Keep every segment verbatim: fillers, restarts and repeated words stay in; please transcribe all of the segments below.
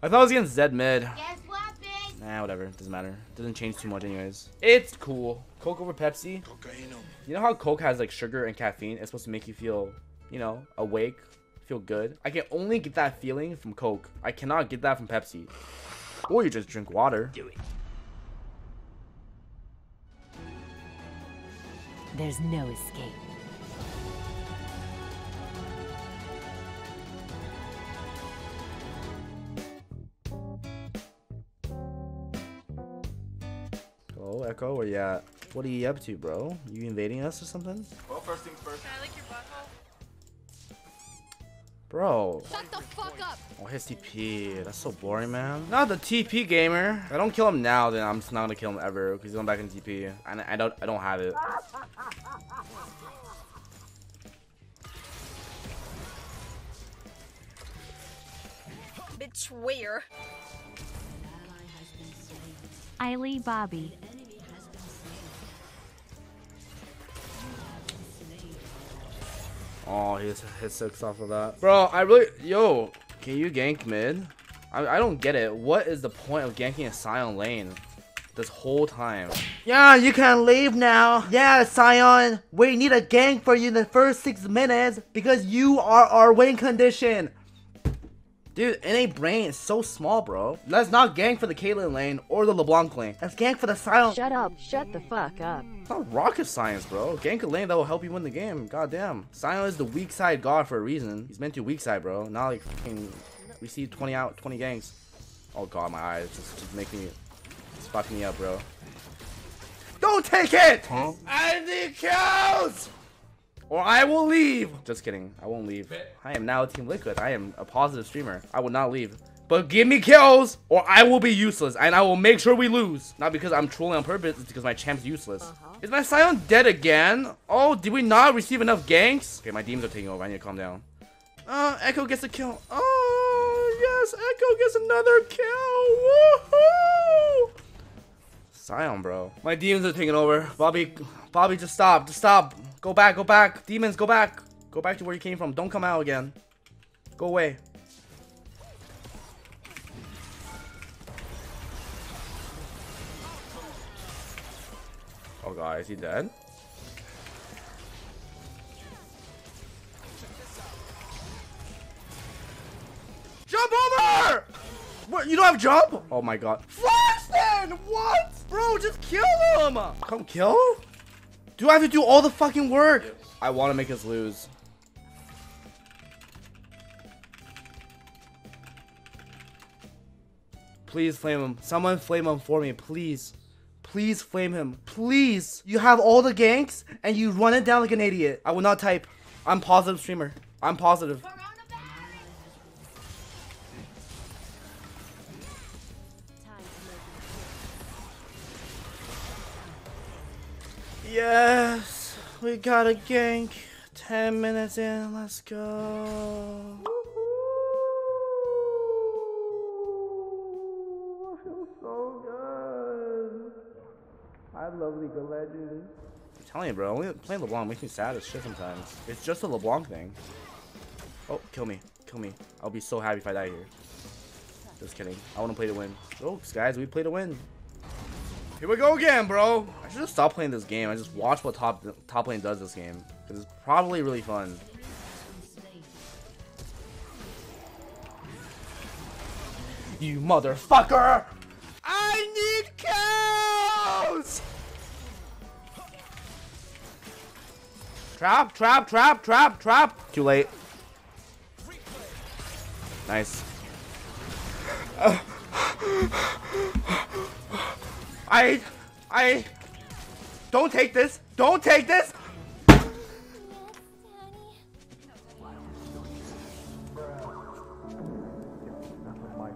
I thought I was against Zed mid. Guess what, bitch? Nah, whatever. It doesn't matter. It doesn't change too much anyways. It's cool. Coke over Pepsi. Cocaino. You know how Coke has like sugar and caffeine? It's supposed to make you feel, you know, awake, feel good. I can only get that feeling from Coke. I cannot get that from Pepsi. Or you just drink water. Do it. There's no escape. Hello, Ekko, where you at? What are you up to, bro? You invading us or something? Well, first things first. Can I lick your butthole? Bro. Shut the fuck up! Oh, his T P. That's so boring, man. Not the T P gamer. If I don't kill him now, then I'm just not gonna kill him ever because he's going back in T P. And I don't I don't have it. Bitch, where? Eileen Bobby. Oh, he's hit six off of that. Bro, I really... Yo, can you gank mid? I, I don't get it. What is the point of ganking a Sion lane this whole time? Yeah, you can leave now. Yeah, Sion, we need a gank for you in the first six minutes because you are our win condition. Dude, N A brain is so small, bro. Let's not gank for the Caitlyn lane or the LeBlanc lane. Let's gank for the Sion. Shut up. Shut the fuck up. It's not rocket science, bro. Gank a lane that will help you win the game. Goddamn. Sion is the weak side god for a reason. He's meant to weak side, bro. Not like fucking receive twenty out, twenty ganks. Oh god, my eyes just, just make me, just fuck me up, bro. Don't take it! Huh? I need kills! Or I will leave! Just kidding. I won't leave. I am now Team Liquid. I am a positive streamer. I will not leave. But give me kills or I will be useless and I will make sure we lose. Not because I'm trolling on purpose, it's because my champ's useless. Uh-huh. Is my Sion dead again? Oh, did we not receive enough ganks? Okay, my demons are taking over. I need to calm down. Uh, Ekko gets a kill. Oh, yes. Ekko gets another kill. Woohoo! Sion, bro. My demons are taking over. Bobby, Bobby, just stop. Just stop. Go back, go back. Demons, go back. Go back to where you came from. Don't come out again. Go away. Oh, God. Is he dead? Jump over! What? You don't have jump? Oh, my God. Flash then! What? Bro, just kill him! Come kill? Do I have to do all the fucking work? Yes. I want to make us lose. Please flame him. Someone flame him for me, please. Please flame him, please. You have all the ganks and you run it down like an idiot. I will not type. I'm positive streamer. I'm positive. Yes, we got a gank. Ten minutes in, let's go. Woohoo! I feel so good. I love League of Legends. I'm telling you, bro, only playing LeBlanc makes me sad as shit sometimes. It's just a LeBlanc thing. Oh, kill me, kill me. I'll be so happy if I die here. Just kidding. I want to play to win. Jokes, guys. We play to win. Here we go again, bro. I should just stop playing this game. I just watch what top top lane does this game. Because it's probably really fun. You motherfucker! I need kills! Trap, trap, trap, trap, trap. Too late. Nice. Uh. I, I, don't take this. Don't take this. My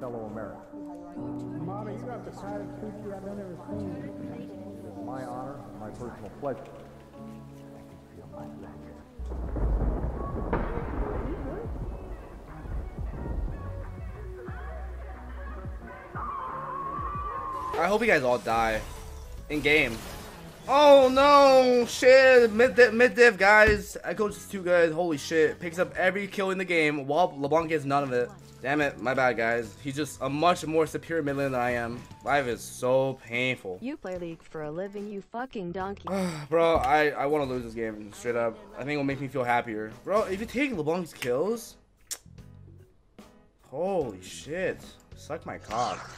fellow Americans. Mommy, you have the saddest creature I've ever seen. It is my honor and my personal pleasure. I can feel my leg. I hope you guys all die in game. Oh no! Shit! Mid-diff, mid-diff, guys. Ekko's just too good. Holy shit. Picks up every kill in the game while LeBlanc gets none of it. Damn it. My bad, guys. He's just a much more superior mid lane than I am. Life is so painful. You play League for a living, you fucking donkey. Bro, I, I want to lose this game, straight up. I think it'll make me feel happier. Bro, if you take LeBlanc's kills... Holy shit. Suck my cock.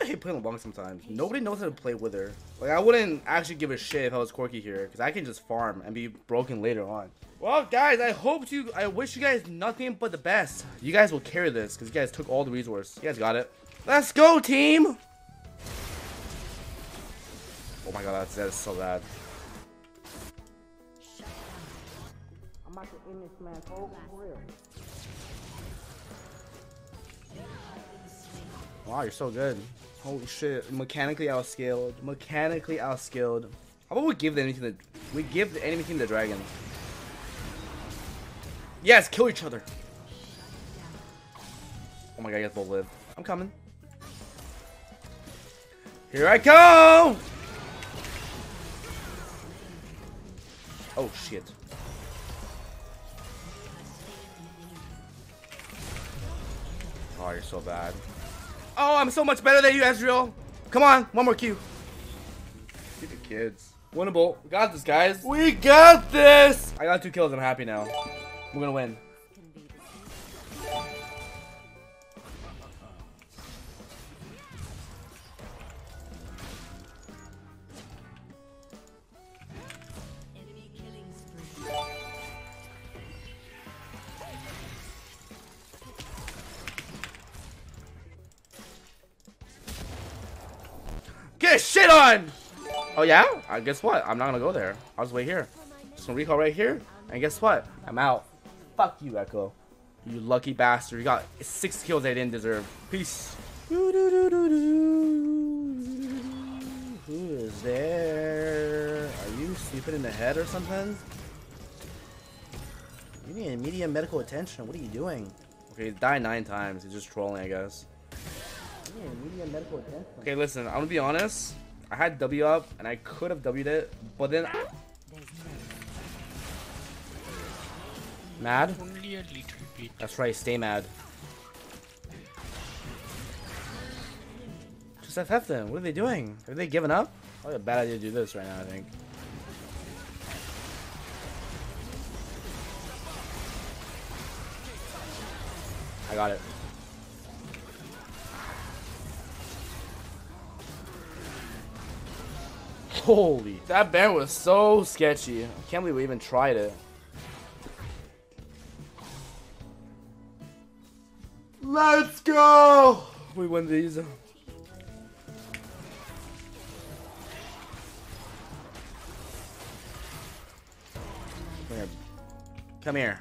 I hate playing LeBlanc sometimes. Nobody knows how to play with her. Like, I wouldn't actually give a shit if I was Corky here, because I can just farm and be broken later on. Well, guys, I hope you, I wish you guys nothing but the best. You guys will carry this, because you guys took all the resource. You guys got it. Let's go, team! Oh my god, that's, that is so bad. I'm about to end this match over for real. Wow, you're so good. Holy shit. Mechanically outskilled. Mechanically outskilled. How about we give the anything to we give the anything to the dragon? Yes, kill each other. Oh my god, you guys both live. I'm coming. Here I go! Oh shit. Oh, you're so bad. Oh, I'm so much better than you, Ezreal. Come on, one more Q. Get the kids. Winnable. We got this, guys. We got this. I got two kills. I'm happy now. We're gonna win. Get shit on! Oh yeah? Uh, guess what? I'm not gonna go there. I'll just wait here. Just gonna recall right here, and guess what? I'm out. Fuck you, Ekko. You lucky bastard. You got six kills I didn't deserve. Peace. Who is there? Are you sleeping in the head or something? You need immediate medical attention. What are you doing? Okay, he's died nine times. He's just trolling, I guess. Okay, listen, I'm gonna be honest. I had W up and I could have W'd it, but then I... Mad? That's right, stay mad. Just F F them. What are they doing? Have they given up? Probably a bad idea to do this right now, I think. I got it. Holy, that bear was so sketchy. I can't believe we even tried it. Let's go! We win these. Come here. Come here.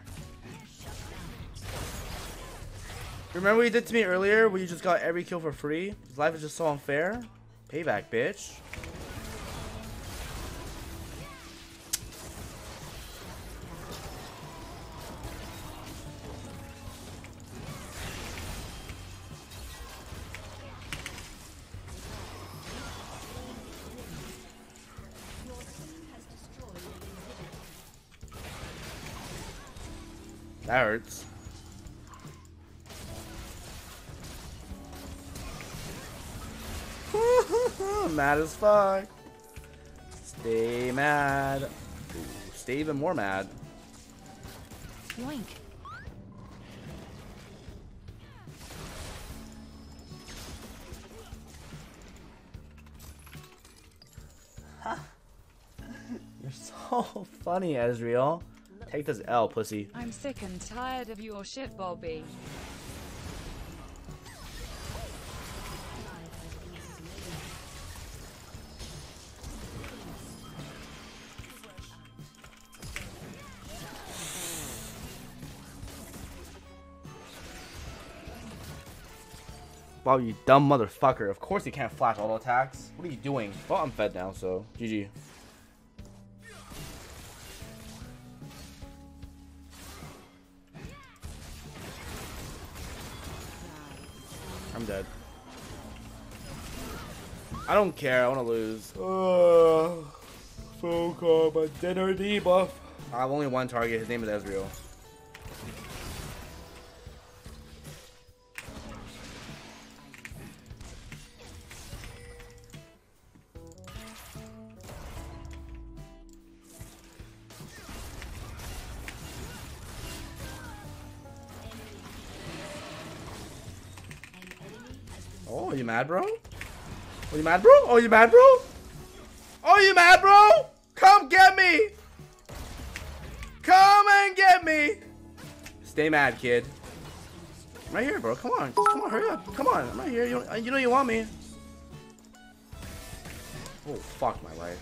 Remember what you did to me earlier where you just got every kill for free? Life is just so unfair. Payback, bitch. That hurts. Mad as fuck. Stay mad. Ooh, stay even more mad. Yoink. You're so funny, Ezreal. Take this L, pussy. I'm sick and tired of your shit, Bobby. Bobby, you dumb motherfucker. Of course you can't flash auto attacks. What are you doing? Well, I'm fed now, so G G. I'm dead. I don't care. I want to lose. Uh, So called my dinner debuff. I have only one target. His name is Ezreal. Oh, you mad, bro? Oh, you mad, bro? Oh, you mad, bro? Oh, you mad, bro? Come get me! Come and get me! Stay mad, kid. I'm right here, bro. Come on. Just, come on, hurry up. Come on. I'm right here. You, you know you want me. Oh, fuck my life.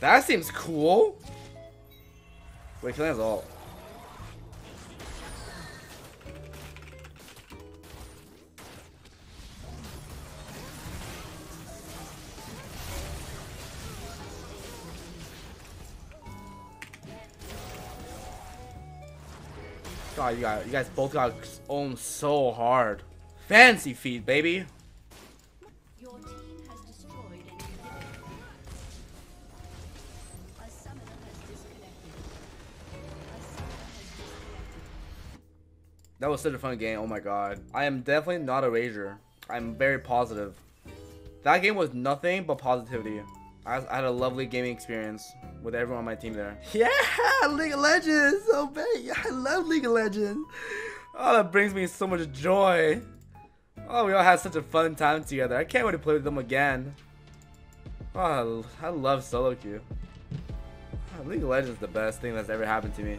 That seems cool. Wait, Caitlyn has ult. God, you, got, you guys both got owned so hard. Fancy feed, baby. That was such a fun game. Oh my god. I am definitely not a rager. I'm very positive. That game was nothing but positivity. I, I had a lovely gaming experience with everyone on my team there. Yeah! League of Legends! So bad. I love League of Legends. Oh, that brings me so much joy. Oh, we all had such a fun time together. I can't wait to play with them again. Oh, I love solo queue. Oh, League of Legends is the best thing that's ever happened to me.